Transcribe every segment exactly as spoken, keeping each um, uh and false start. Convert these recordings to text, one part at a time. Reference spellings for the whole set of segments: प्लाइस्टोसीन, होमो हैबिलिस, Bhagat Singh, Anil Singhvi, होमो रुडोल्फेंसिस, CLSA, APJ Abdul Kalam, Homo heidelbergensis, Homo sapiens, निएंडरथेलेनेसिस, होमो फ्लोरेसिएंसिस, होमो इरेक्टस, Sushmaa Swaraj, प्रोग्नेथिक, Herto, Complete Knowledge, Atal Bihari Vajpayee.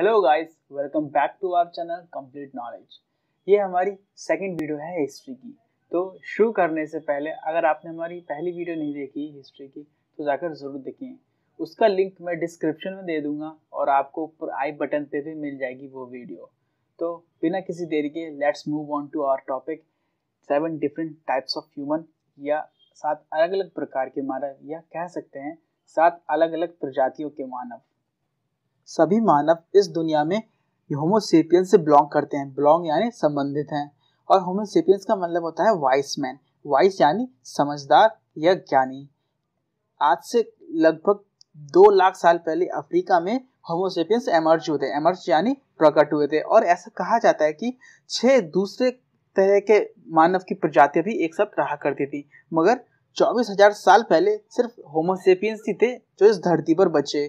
Hello guys, welcome back to our channel complete knowledge. ये हमारी second video है history की। तो शुरू करने से पहले अगर आपने हमारी पहली वीडियो नहीं देखी हिस्ट्री की तो जाकर ज़रूर देखें। उसका लिंक मैं डिस्क्रिप्शन में दे दूंगा और आपको ऊपर आई बटन पे भी मिल जाएगी वो वीडियो। तो बिना किसी देरी के let's move on to our topic seven different types of human, या सात अलग अलग प्रकार के मानव, या कह सकते हैं सात अलग अलग प्रजातियों के मानव। सभी मानव इस दुनिया में होमो सेपियंस से बिलोंग करते हैं। बिलोंग यानी संबंधित हैं, और होमो सेपियंस का मतलब होता है वाइस मैन। वाइस यानी समझदार या ज्ञानी। आज से लगभग दो लाख साल पहले अफ्रीका में होमो सेपियंस एमर्ज हुए थे। एमर्ज यानी प्रकट हुए थे। और ऐसा कहा जाता है कि छह दूसरे तरह के मानव की प्रजातियां भी एक साथ रहा करती थी, मगर चौबीस हजार साल पहले सिर्फ होमो सेपियंस ही थे जो इस धरती पर बचे।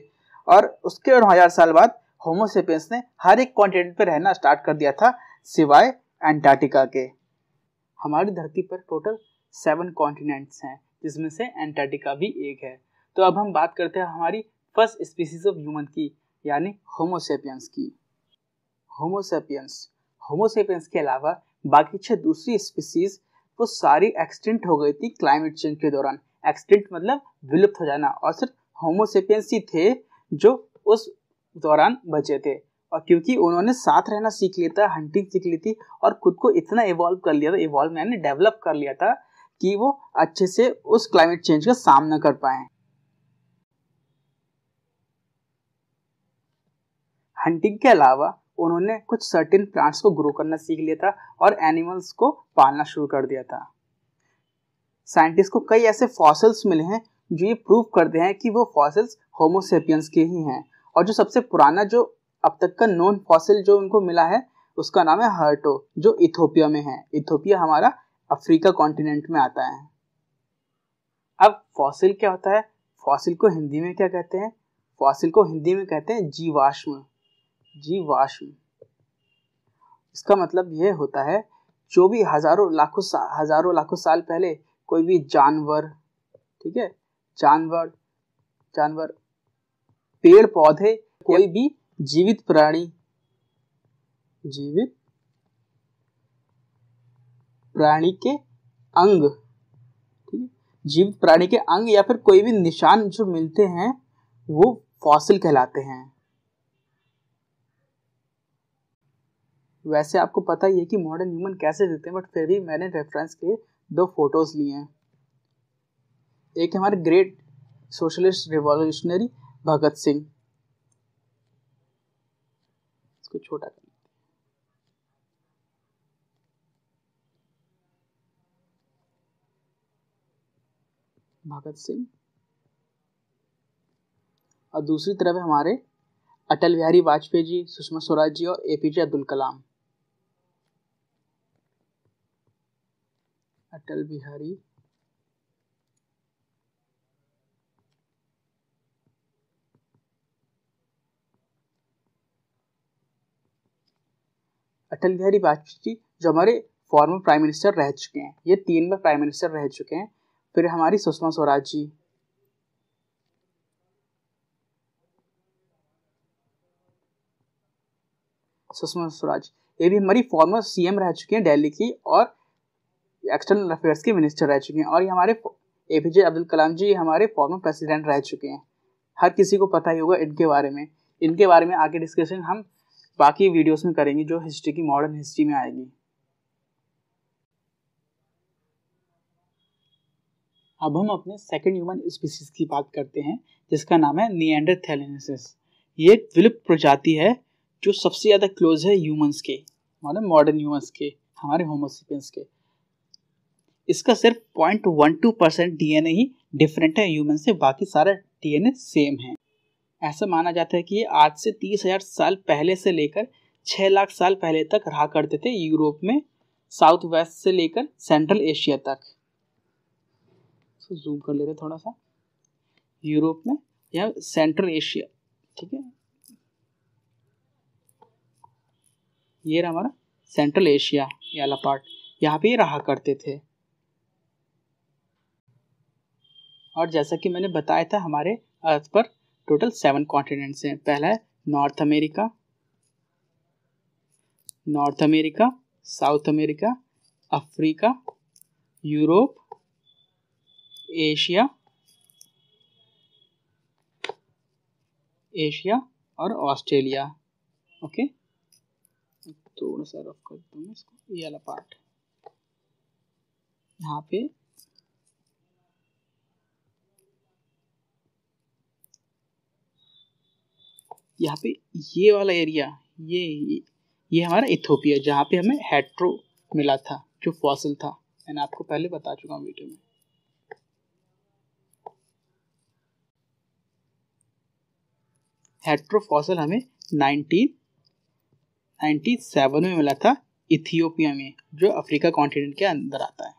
और उसके आठ हजार साल बाद होमो सेपियंस ने हर एक कॉन्टिनेंट पर रहना स्टार्ट कर दिया था, सिवाय एंटार्क्टिका के। हमारी धरती पर टोटल सेवन कॉन्टिनेंट्स हैं, जिसमें से एंटार्क्टिका भी एक है। तो अब हम बात करते हैं हमारी फर्स्ट स्पीसीज ऑफ ह्यूमन की, यानी होमो सेपियंस की। होमो सेपियंस होमो सेपियंस के अलावा बाकी छह दूसरी स्पीसीज वो सारी एक्सटिंक्ट हो गई थी क्लाइमेट चेंज के दौरान। एक्सटिंक्ट मतलब विलुप्त हो जाना, और सिर्फ होमो सेपियंस ही थे जो उस दौरान बचे थे। और क्योंकि उन्होंने साथ रहना सीख लिया था, हंटिंग सीख ली थी, और खुद को इतना इवॉल्व कर लिया था, इवॉल्व यानी डेवलप कर लिया था कि वो अच्छे से उस क्लाइमेट चेंज का सामना कर पाए। हंटिंग के अलावा उन्होंने कुछ सर्टेन प्लांट्स को ग्रो करना सीख लिया था और एनिमल्स को पालना शुरू कर दिया था। साइंटिस्ट को कई ऐसे फॉसिल्स मिले हैं जो ये प्रूव करते हैं कि वो फॉसिल्स होमो सेपियंस के ही हैं। और जो सबसे पुराना जो अब तक का नॉन फॉसिल जो उनको मिला है उसका नाम है हर्टो, जो इथोपिया में है। इथोपिया हमारा अफ्रीका कॉन्टिनेंट में आता है। अब फॉसिल क्या होता है? फॉसिल को हिंदी में क्या कहते हैं? फॉसिल को हिंदी में कहते हैं जीवाश्म। जीवाश्म इसका मतलब यह होता है जो भी हजारों लाखों हजारों लाखों साल पहले कोई भी जानवर, ठीक है, जानवर जानवर पेड़ पौधे, कोई भी जीवित प्राणी जीवित प्राणी के अंग, ठीक है, जीवित प्राणी के अंग या फिर कोई भी निशान जो मिलते हैं वो फॉसिल कहलाते हैं। वैसे आपको पता ही है कि मॉडर्न ह्यूमन कैसे दिखते हैं, बट फिर भी मैंने रेफरेंस के दो फोटोज लिए हैं। एक हमारे great socialist revolutionary Bhagat Singh, इसको छोटा कर, भगत सिंह, और दूसरी तरफ हमारे अटल बिहारी वाजपेयी जी, सुषमा स्वराज जी और एपीजे अब्दुल कलाम। अटल बिहारी अटल बिहारी वाजपेयी जी जो हमारे फॉर्मर प्राइम मिनिस्टर रह चुके हैं, ये तीन बार प्राइम मिनिस्टर रह चुके हैं। फिर हमारी सुषमा स्वराज जी, सुषमा स्वराज ये भी हमारी फॉर्मर सीएम रह चुके हैं दिल्ली की, और एक्सटर्नल अफेयर्स के मिनिस्टर रह चुके हैं। और ये हमारे एपीजे अब्दुल कलाम जी हमारे फॉर्मर प्रेसिडेंट रह चुके हैं। हर किसी को पता ही होगा इनके बारे में। इनके बारे में आगे डिस्कशन हम बाकी वीडियोस में करेंगे जो हिस्ट्री की, मॉडर्न हिस्ट्री में आएगी। अब हम अपने सेकंड ह्यूमन स्पीशीज की बात करते हैं जिसका नाम है निएंडरथेलेनेसिस। ये एक विलुप्त प्रजाति है जो सबसे ज़्यादा क्लोज है ह्यूमंस के, मतलब मॉडर्न ह्यूमंस के, हमारे होमो सेपियंस के। इसका सिर्फ point one two percent DNA ही डिफरेंट है ह्यूमन से, बाकी सारा डीएनए सेम है। ऐसा माना जाता है कि ये आज से तीस हजार साल पहले से लेकर छः लाख साल पहले तक रहा करते थे यूरोप में, साउथ वेस्ट से लेकर सेंट्रल एशिया तक। तो जूम कर लेते थोड़ा सा, यूरोप में या सेंट्रल एशिया, ठीक है, ये रहा हमारा सेंट्रल एशिया ये वाला पार्ट, यहाँ पे ये रहा करते थे। और जैसा कि मैंने बताया था हमारे अर्थ पर टोटल सेवन कॉन्टिनेंट्स हैं। पहला है north America, north America, south America, Africa, Europe, Asia Asia और ऑस्ट्रेलिया। ओके, थोड़ा सा रफ कर दूंगा इसको, ये वाला पार्ट यहाँ पे। यहाँ पे ये वाला एरिया, ये ये हमारा इथोपिया जहाँ पे हमें हेट्रो मिला था जो फॉसिल था, मैंने आपको पहले बता चुका हूँ वीडियो में। हेट्रो फॉसिल हमें नाइनटीन नाइन्टी सेवन में मिला था इथियोपिया में, जो अफ्रीका कॉन्टिनेंट के अंदर आता है।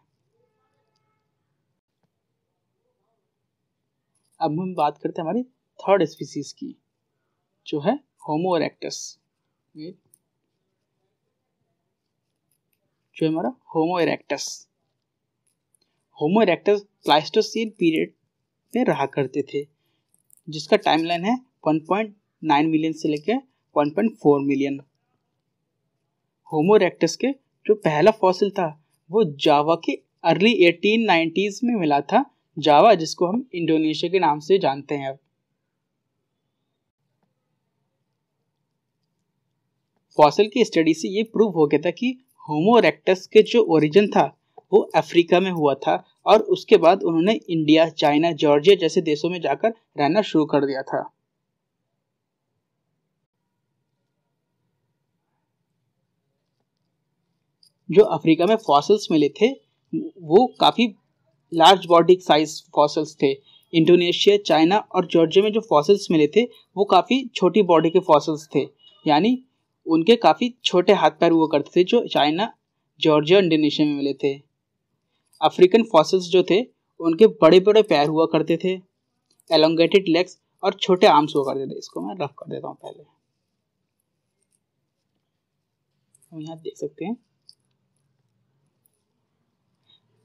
अब हम बात करते हैं हमारी थर्ड स्पीसीज की, जो है होमो इरेक्टस, जो हमारा होमो इरेक्टस। होमो इरेक्टस प्लाइस्टोसीन पीरियड में रहा करते थे, जिसका टाइमलाइन है वन पॉइंट नाइन मिलियन से लेकर one point four million. होमो इरेक्टस के जो पहला फॉसिल था वो जावा के अर्ली एटीन नाइन्टीज़ में मिला था, जावा जिसको हम इंडोनेशिया के नाम से जानते हैं। अब फॉसिल की स्टडी से ये प्रूव हो गया था कि होमो इरेक्टस के जो ओरिजिन था वो अफ्रीका में हुआ था, और उसके बाद उन्होंने इंडिया, चाइना, जॉर्जिया जैसे देशों में जाकर रहना शुरू कर दिया था। जो अफ्रीका में फॉसिल्स मिले थे वो काफ़ी लार्ज बॉडी साइज फॉसिल्स थे। इंडोनेशिया, चाइना और जॉर्जिया में जो फॉसिल्स मिले थे वो काफ़ी छोटी बॉडी के फॉसिल्स थे, यानी उनके काफ़ी छोटे हाथ पैर हुआ करते थे, जो चाइना, जॉर्जिया, इंडोनेशिया में मिले थे। अफ्रीकन फॉसिल्स जो थे उनके बड़े बड़े पैर हुआ करते थे, एलोंगेटेड लेग्स और छोटे आर्म्स हुआ करते थे। इसको मैं रफ कर देता हूँ पहले, हम यहाँ देख सकते हैं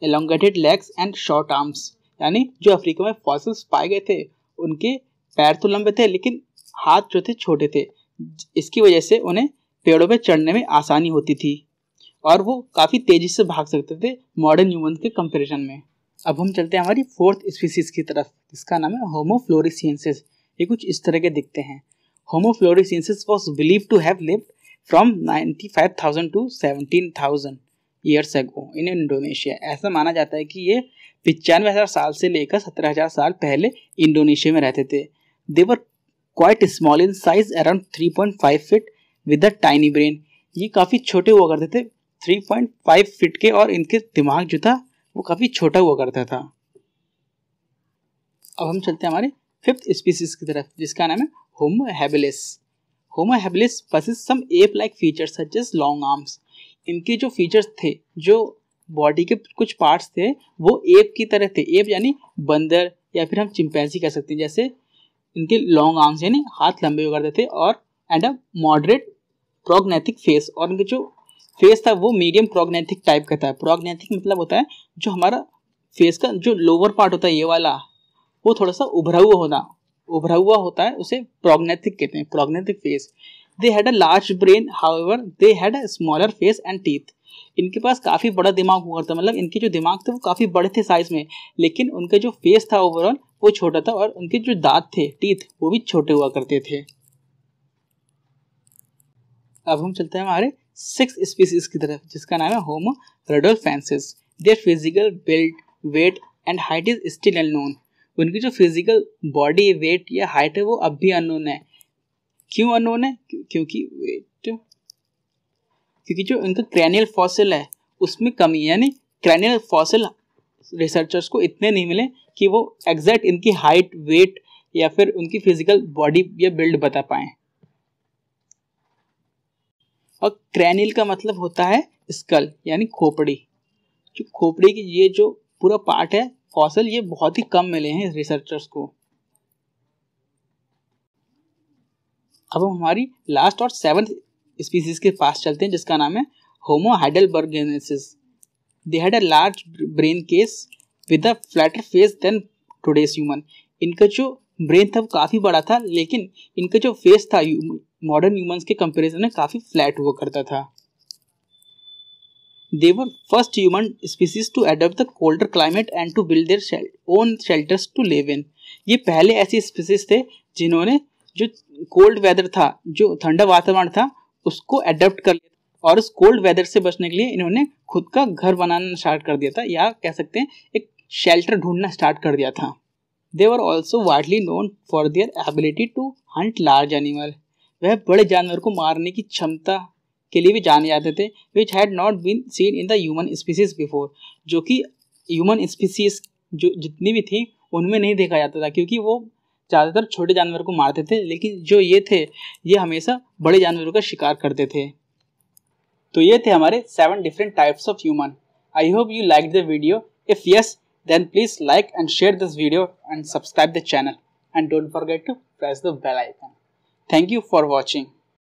elongated legs and short arms, यानी जो अफ्रीका में फॉसिल्स पाए गए थे उनके पैर तो लंबे थे लेकिन हाथ जो थे छोटे थे। इसकी वजह से उन्हें पेड़ों पर पे चढ़ने में आसानी होती थी और वो काफ़ी तेज़ी से भाग सकते थे मॉडर्न ह्यूमन के कंपैरिजन में। अब हम चलते हैं हमारी फोर्थ स्पीसीज़ की तरफ, जिसका नाम है होमो फ्लोरेसिएंसिस। ये कुछ इस तरह के दिखते हैं। होमो फ्लोरेसिएंसिस was believe to have lived from ninety five thousand to seventeen thousand years ago in Indonesia. ऐसा माना जाता है कि ये पिचानवे हज़ार साल से लेकर सत्रह हज़ार साल पहले इंडोनेशिया में रहते थे। They were quite small in size, around three point five feet with a tiny brain. ये काफ़ी छोटे हुआ करते थे, थ्री पॉइंट फाइव फीट के, और इनके दिमाग जो था वो काफ़ी छोटा हुआ करता था। अब हम चलते हैं हमारे फिफ्थ स्पीसीज की तरफ, जिसका नाम है होमो हैबिलिस। होमो हैबिलिस possess some ape like features such as long arms. इनके जो फीचर्स थे, जो बॉडी के कुछ पार्ट्स थे वो एप की तरह थे। एप यानी बंदर या फिर हम चिंपैंजी कह सकते हैं। जैसे इनके लॉन्ग आर्म्स यानी हाथ लंबे हुआ करते थे, और and a moderate प्रोग्नेथिक face, और इनके जो फेस था वो मीडियम प्रोग्नेथिक टाइप का था। प्रोग्नेथिक मतलब होता है जो हमारा फेस का जो लोअर पार्ट होता है ये वाला, वो थोड़ा सा उभरा हुआ होना उभरा हुआ होता है, उसे प्रोग्नेथिक कहते हैं, प्रोग्नेथिक face. They had a large brain however they had a smaller face and teeth. इनके पास काफ़ी बड़ा दिमाग हुआ था, मतलब इनके जो दिमाग थे वो काफ़ी बड़े थे साइज़ में, लेकिन उनका जो फेस था ओवरऑल वो छोटा था, और उनके जो दांत थे, टीथ, वो भी छोटे हुआ करते थे। अब हम चलते हैं हमारे सिक्स स्पीसीज की तरफ, जिसका नाम है होमो रुडोल्फेंसिस। Their physical build, weight and height is still unknown. उनकी जो फिजिकल बॉडी, वेट या हाइट है वो अब भी अननोन है। क्यों अननोन है? क्योंकि वेट क्योंकि जो इनका क्रैनियल फॉसिल है उसमें कमी है, यानी क्रैनियल फॉसिल रिसर्चर्स को इतने नहीं मिले कि वो एग्जैक्ट इनकी हाइट, वेट या फिर उनकी फिजिकल बॉडी या बिल्ड बता पाएँ। और क्रैनियल का मतलब होता है स्कल, यानी खोपड़ी। जो खोपड़ी की ये जो पूरा पार्ट है फॉसिल, ये बहुत ही कम मिले हैं रिसर्चर्स को। अब हम हमारी लास्ट और सेवन्थ स्पीसीज के पास चलते हैं, जिसका नाम है होमो heidelbergensis. They had a large brain case with a flatter face than today's human. इनका जो ब्रेन था वो काफ़ी बड़ा था, लेकिन इनका जो फेस था मॉडर्न ह्यूमंस के कंपैरिजन में काफ़ी फ्लैट हुआ करता था। They were first human species to adopt the colder climate and to build their shel own shelters to live in. ये पहले ऐसी स्पीसीज थे जिन्होंने जो कोल्ड वेदर था, जो ठंडा वातावरण था, उसको एडप्ट कर लिया और उस कोल्ड वेदर से बचने के लिए इन्होंने खुद का घर बनाना स्टार्ट कर दिया था, या कह सकते हैं एक शेल्टर ढूंढना स्टार्ट कर दिया था. They were also widely known for their ability to hunt large animal. वह बड़े जानवर को मारने की क्षमता के लिए भी जाने जाते थे, which had not been seen in the human species before, जो कि ह्यूमन स्पीसीज जो जितनी भी थी उनमें नहीं देखा जाता था, क्योंकि वो ज़्यादातर छोटे जानवर को मारते थे, लेकिन जो ये थे ये हमेशा बड़े जानवरों का शिकार करते थे. तो ये थे हमारे seven different types of human. I hope you like the video. If yes then please like and share this video and subscribe the channel, and don't forget to press the bell icon. Thank you for watching.